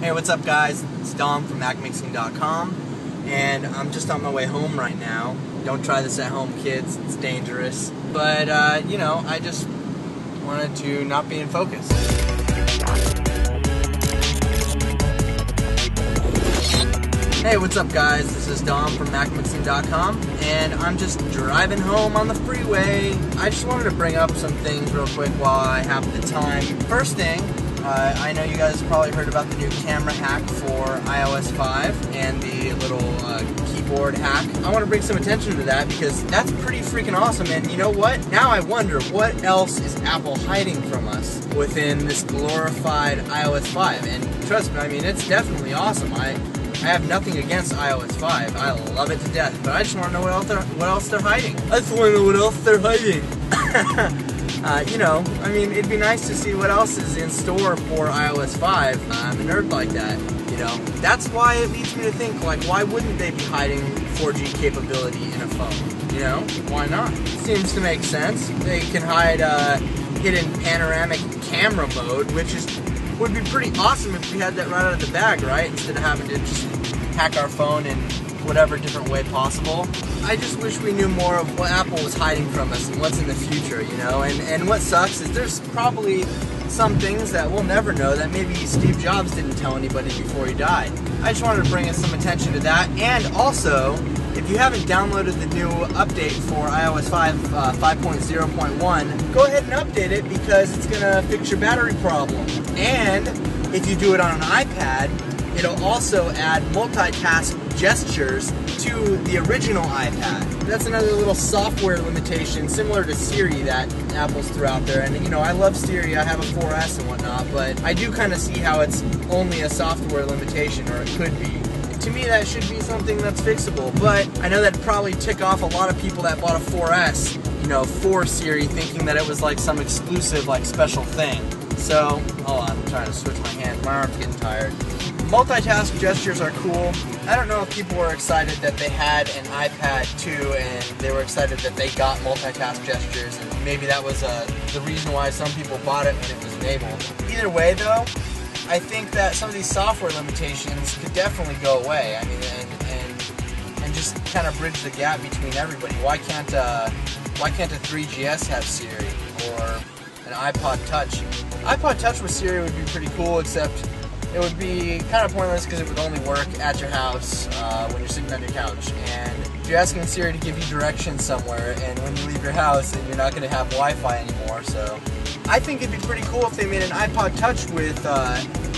Hey, what's up, guys? It's Dom from MacMixing.com, and I'm just on my way home right now. Don't try this at home, kids. It's dangerous. But, you know, I just wanted to not be in focus. Hey, what's up, guys? This is Dom from MacMixing.com, and I'm just driving home on the freeway. I just wanted to bring up some things real quick while I have the time. First thing, I know you guys probably heard about the new camera hack for iOS 5 and the little keyboard hack. I want to bring some attention to that because that's pretty freaking awesome, and you know what? Now I wonder what else is Apple hiding from us within this glorified iOS 5, and trust me, I mean, it's definitely awesome. I have nothing against iOS 5. I love it to death, but I just want to know what else they're hiding. I just want to know what else they're hiding. You know, I mean, it'd be nice to see what else is in store for iOS 5. I'm a nerd like that, you know. That's why it leads me to think, like, why wouldn't they be hiding 4G capability in a phone? You know, why not? Seems to make sense. They can hide hidden panoramic camera mode, which would be pretty awesome if we had that right out of the bag, right? Instead of having to just hack our phone in whatever different way possible. I just wish we knew more of what Apple was hiding from us and what's in the future, you know? And what sucks is there's probably some things that we'll never know that maybe Steve Jobs didn't tell anybody before he died. I just wanted to bring us some attention to that. And also, if you haven't downloaded the new update for iOS 5 5.0.1, go ahead and update it because it's gonna fix your battery problem. And if you do it on an iPad, it'll also add multitask gestures to the original iPad. That's another little software limitation similar to Siri that Apple's threw out there. And you know, I love Siri, I have a 4S and whatnot, but I do kind of see how it's only a software limitation, or it could be. To me, that should be something that's fixable, but I know that'd probably tick off a lot of people that bought a 4S, you know, for Siri, thinking that it was like some exclusive, like special thing. So, hold on, I'm trying to switch my hand, my arm's getting tired. Multitask gestures are cool. I don't know if people were excited that they had an iPad 2 and they were excited that they got multitask gestures, and maybe that was the reason why some people bought it when it was enabled. Either way though, I think that some of these software limitations could definitely go away. I mean, and just kind of bridge the gap between everybody. Why can't a 3GS have Siri, or an iPod Touch? iPod Touch with Siri would be pretty cool, except it would be kind of pointless because it would only work at your house when you're sitting on your couch. And if you're asking Siri to give you directions somewhere, and when you leave your house, then you're not going to have Wi-Fi anymore. So I think it'd be pretty cool if they made an iPod Touch with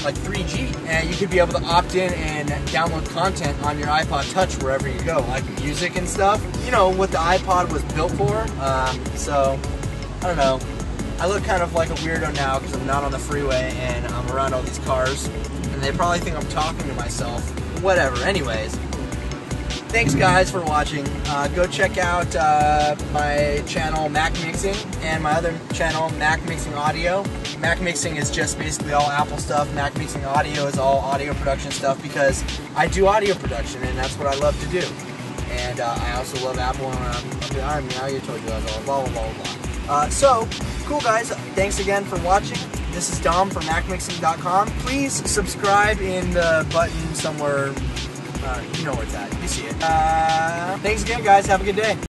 like 3G, and you could be able to opt in and download content on your iPod Touch wherever you go, like music and stuff. You know what the iPod was built for. So I don't know. I look kind of like a weirdo now because I'm not on the freeway and I'm around all these cars, and they probably think I'm talking to myself. Whatever, anyways. Thanks guys for watching. Go check out my channel Mac Mixing and my other channel Mac Mixing Audio. Mac Mixing is just basically all Apple stuff. Mac Mixing Audio is all audio production stuff because I do audio production and that's what I love to do. And I also love Apple, and so, cool guys, thanks again for watching. This is Dom from MacMixing.com. Please subscribe in the button somewhere, you know where it's at, you see it. Thanks again guys, have a good day.